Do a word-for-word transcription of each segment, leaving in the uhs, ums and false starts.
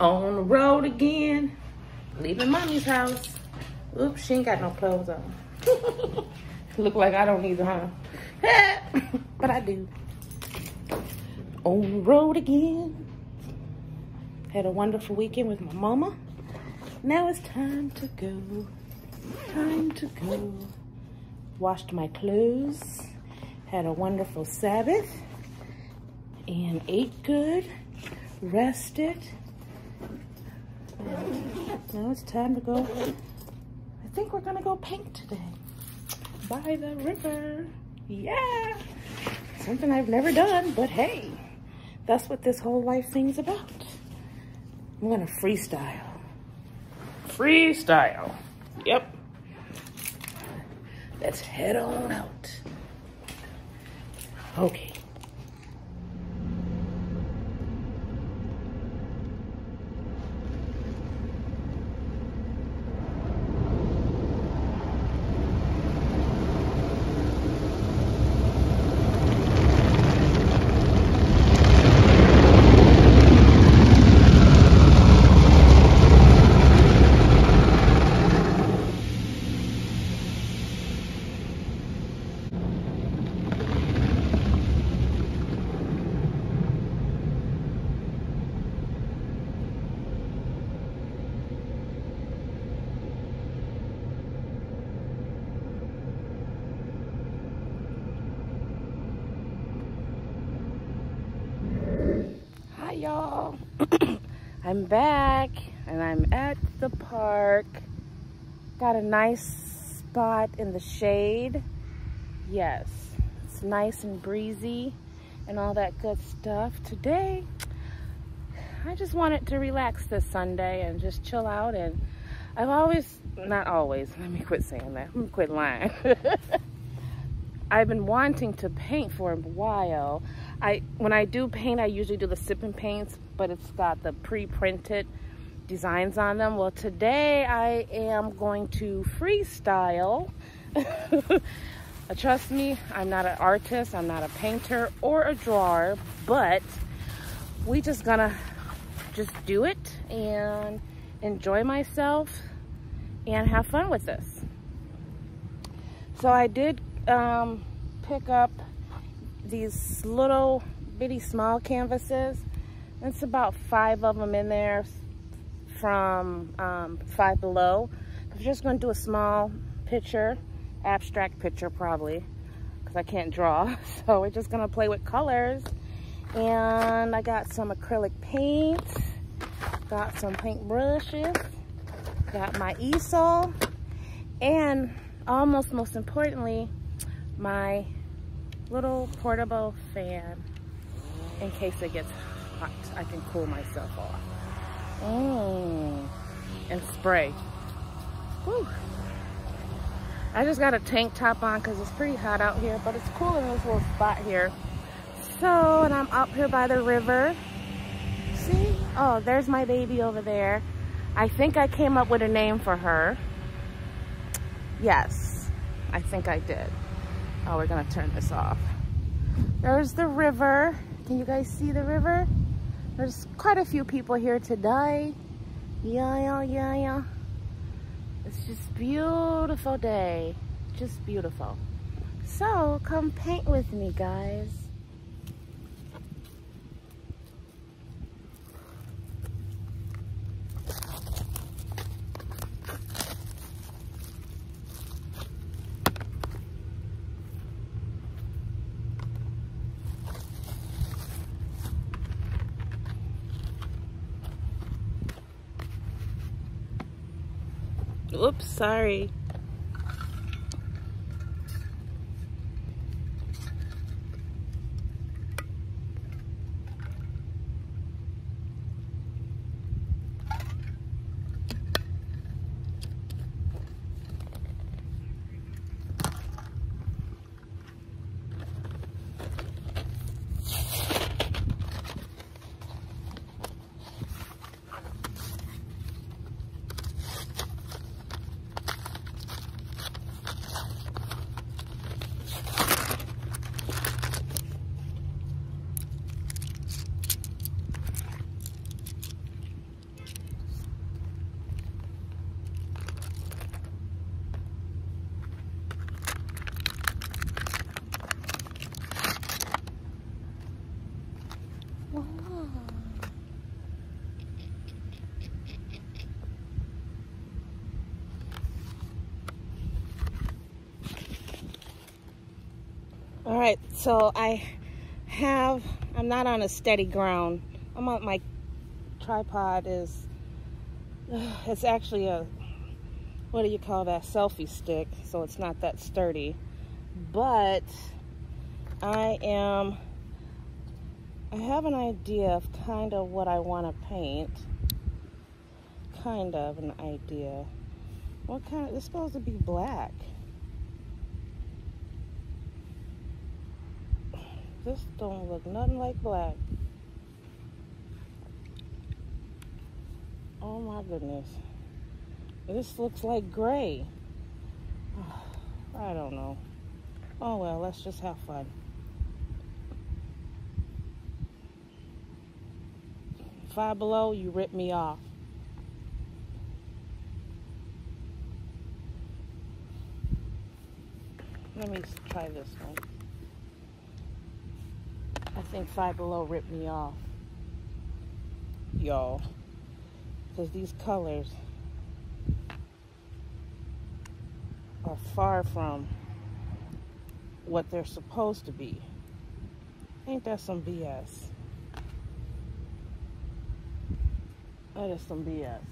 On the road again. Leaving mommy's house. Oops, she ain't got no clothes on. Look like I don't either, huh? But I do. On the road again. Had a wonderful weekend with my mama. Now it's time to go. Time to go. Washed my clothes. Had a wonderful Sabbath. And ate good. Rested. Now it's time to go. I think we're gonna go paint today. By the river. Yeah. Something I've never done, but hey, that's what this whole life thing's about. I'm gonna freestyle. Freestyle. Yep. Let's head on out. Okay. Y'all, I'm back and I'm at the park. Got a nice spot in the shade. Yes, it's nice and breezy and all that good stuff. Today I just wanted to relax this Sunday and just chill out. And I've always, not always, let me quit saying that, I'm quit lying. I've been wanting to paint for a while. I when I do paint, I usually do the sipping paints, but it's got the pre-printed designs on them. Well, today I am going to freestyle. Trust me, I'm not an artist, I'm not a painter or a drawer, but we just gonna just do it and enjoy myself and have fun with this. So I did um, pick up these little bitty small canvases. It's about five of them in there from um, Five Below. I'm just going to do a small picture, abstract picture probably, because I can't draw. So we're just going to play with colors. And I got some acrylic paint, got some paint brushes, got my easel, and almost most importantly, my little portable fan in case it gets hot. I can cool myself off. Mm. And spray. Whew. I just got a tank top on because it's pretty hot out here, but it's cool in this little spot here. So, and I'm up here by the river. See? Oh, there's my baby over there. I think I came up with a name for her. Yes, I think I did. Oh, we're gonna turn this off. There's the river. Can you guys see the river? There's quite a few people here today. Yeah, yeah, yeah, yeah. It's just beautiful day. Just beautiful. So come paint with me, guys. Oops, sorry. All right, so I have, I'm not on a steady ground. I'm on, my tripod is, it's actually a, what do you call that, selfie stick, so it's not that sturdy. But I am, I have an idea of kind of what I want to paint. Kind of an idea. What kind of, it's supposed to be black. This don't look nothing like black. Oh my goodness. This looks like gray. I don't know. Oh well, let's just have fun. Five Below, you ripped me off. Let me try this one. I think Five Below ripped me off, y'all. Because these colors are far from what they're supposed to be. Ain't that some B S? That is some B S.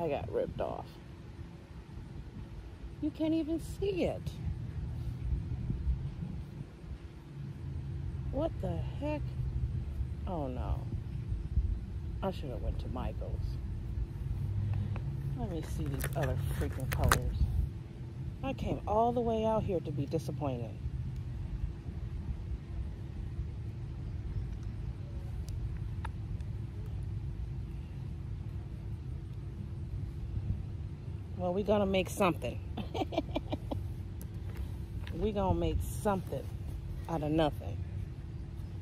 I got ripped off. You can't even see it. What the heck? Oh no. I should have went to Michael's. Let me see these other freaking colors. I came all the way out here to be disappointed. Well, we're gonna make something. We're gonna make something out of nothing.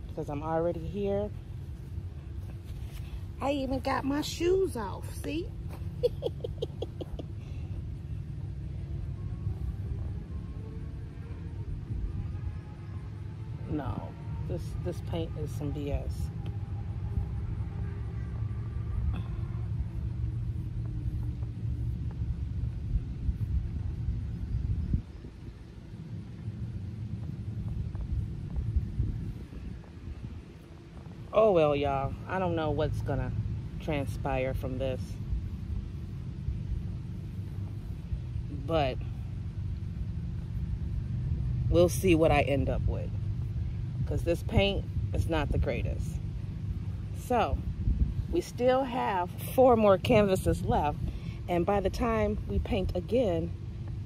Because I'm already here. I even got my shoes off, see? No, this this paint is some B S. Oh well, y'all, I don't know what's gonna transpire from this, but we'll see what I end up with. Because this paint is not the greatest. So, we still have four more canvases left. And by the time we paint again,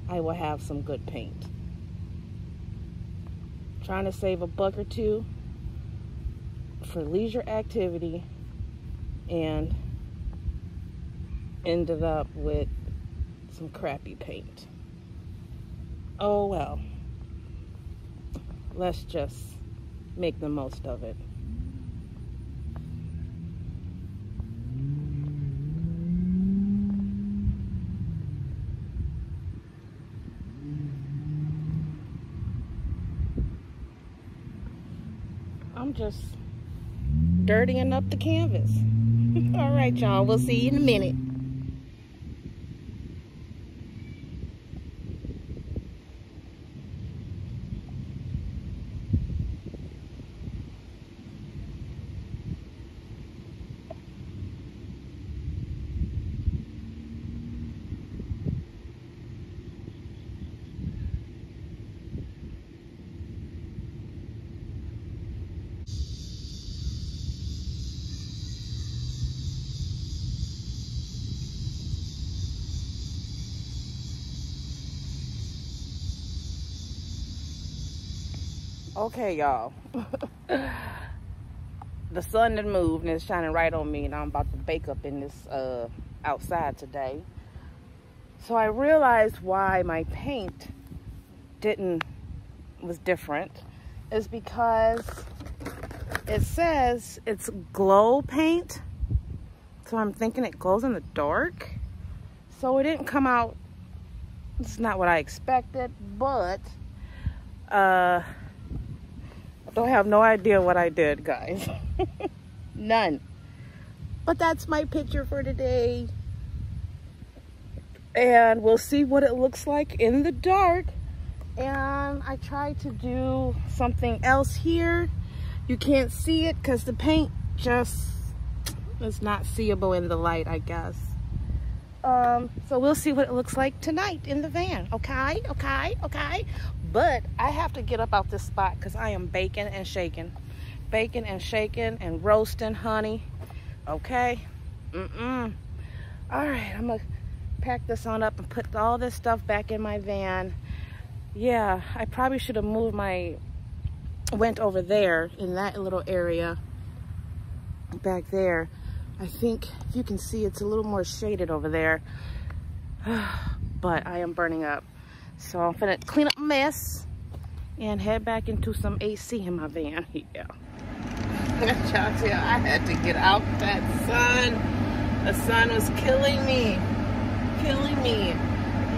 I will have some good paint. Trying to save a buck or two for leisure activity. And ended up with some crappy paint. Oh well. Let's just make the most of it. I'm just dirtying up the canvas. All right, y'all, we'll see you in a minute. Okay, y'all. The sun done moved and it's shining right on me, and I'm about to bake up in this uh, outside today. So I realized why my paint didn't was different is because it says it's glow paint, so I'm thinking it glows in the dark. So it didn't come out. It's not what I expected, but uh. Don't have no idea what I did, guys. None. But that's my picture for today. And we'll see what it looks like in the dark and I tried to do something else here. You can't see it because the paint just is not seeable in the light, I guess. Um, so we'll see what it looks like tonight in the van. Okay, okay, okay. But I have to get up out this spot because I am baking and shaking. Baking and shaking and roasting, honey. Okay? Mm-mm. All right, I'm going to pack this on up and put all this stuff back in my van. Yeah, I probably should have moved my... went over there in that little area. Back there. I think if you can see, it's a little more shaded over there. But I am burning up. So I'm gonna clean up my mess and head back into some A C in my van. Yeah. Y'all tell, I had to get out that sun. The sun was killing me. Killing me.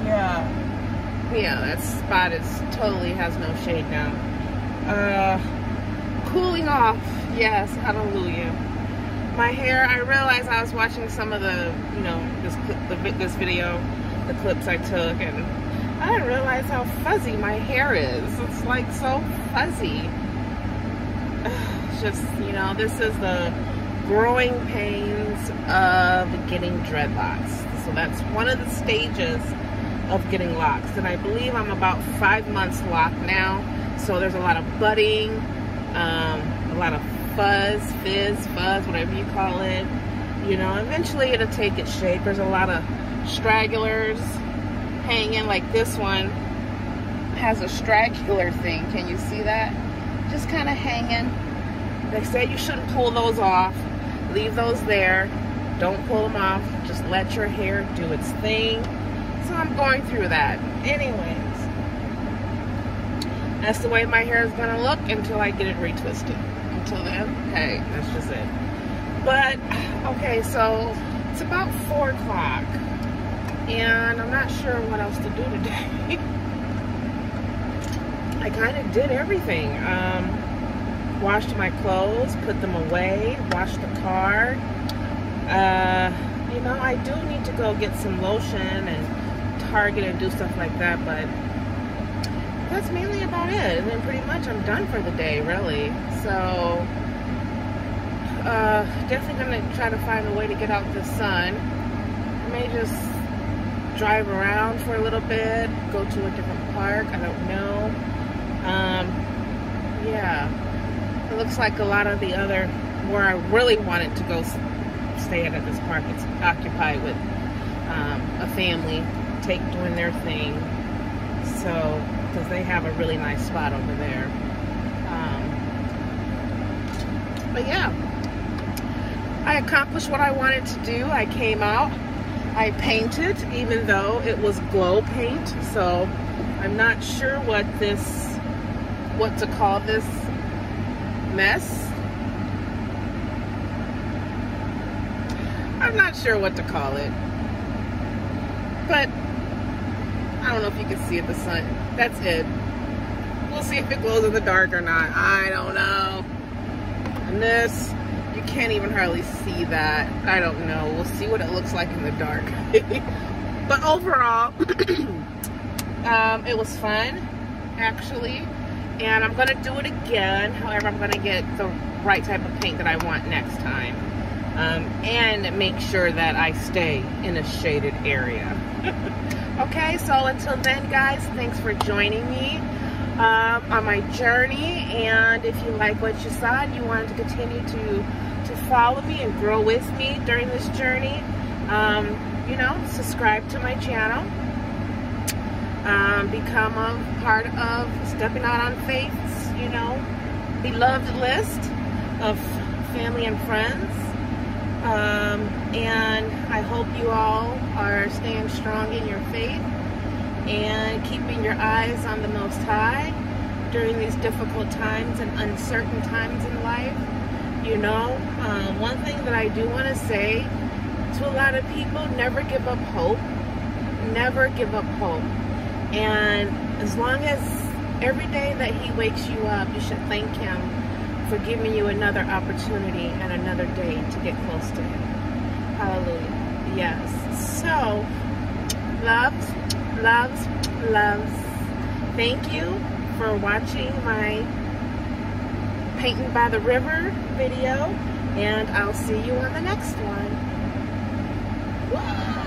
Yeah. Yeah, that spot is totally has no shade now. Uh, cooling off. Yes, hallelujah. My hair, I realized I was watching some of the, you know, this, the, this video, the clips I took, and I didn't realize how fuzzy my hair is. It's like so fuzzy. It's just, you know, this is the growing pains of getting dreadlocks. So that's one of the stages of getting locks. And I believe I'm about five months locked now. So there's a lot of budding, um, a lot of fuzz, fizz, fuzz, whatever you call it. You know, eventually it'll take its shape. There's a lot of stragglers hanging, like this one has a straggler thing. Can you see that? Just kind of hanging. They said you shouldn't pull those off. Leave those there. Don't pull them off. Just let your hair do its thing. So I'm going through that. Anyways, that's the way my hair is going to look until I get it retwisted. Until then, hey, that's just it. But, okay, so it's about four o'clock. And I'm not sure what else to do today. I kind of did everything. Um, washed my clothes, put them away, washed the car. Uh, you know, I do need to go get some lotion and Target and do stuff like that, but that's mainly about it. And then pretty much I'm done for the day, really. So, uh, definitely going to try to find a way to get out the sun. I may just drive around for a little bit, go to a different park, I don't know. Um, yeah, it looks like a lot of the other, where I really wanted to go stay at, at this park, it's occupied with um, a family, take doing their thing, so, because they have a really nice spot over there. Um, but yeah, I accomplished what I wanted to do. I came out. I painted, even though it was glow paint, so I'm not sure what this, what to call this mess. I'm not sure what to call it, but I don't know if you can see it, the sun, that's it. We'll see if it glows in the dark or not, I don't know. And this, you can't even hardly see that. I don't know. We'll see what it looks like in the dark. But overall, um, it was fun, actually. And I'm going to do it again. However, I'm going to get the right type of paint that I want next time. Um, and make sure that I stay in a shaded area. Okay, so until then, guys, thanks for joining me. Um, on my journey, and if you like what you saw and you wanted to continue to to follow me and grow with me during this journey, um, you know, subscribe to my channel, um, become a part of Stepping Out on Faith's, you know, beloved list of family and friends, um, and I hope you all are staying strong in your faith and keeping your eyes on the Most High during these difficult times and uncertain times in life. You know, uh, one thing that I do want to say to a lot of people, never give up hope. Never give up hope. And as long as every day that He wakes you up, you should thank Him for giving you another opportunity and another day to get close to Him. Hallelujah. Yes. So, loves, loves, loves, Thank you for watching my Painting by the River video, and I'll see you on the next one. Woo!